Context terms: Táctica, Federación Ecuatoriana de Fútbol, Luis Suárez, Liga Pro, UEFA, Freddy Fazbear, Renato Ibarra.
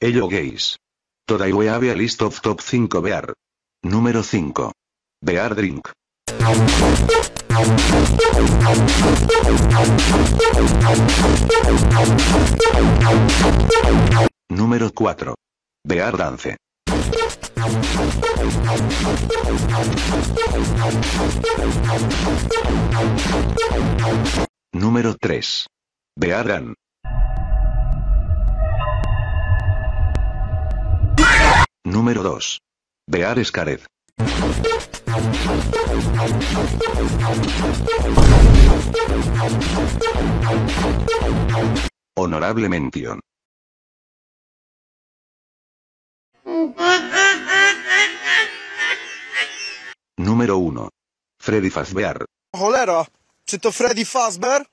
Hello guys. Today we have a list of top 5 beer. Número 5. Beer drink. Número 4. Beer dance. Número 3. Beer gun. Número 2. Beer scared. Honorable mención. Número 1. Freddy Fazbear. Jolera, ¿es to Freddy Fazbear?